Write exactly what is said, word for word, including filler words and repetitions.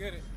get it.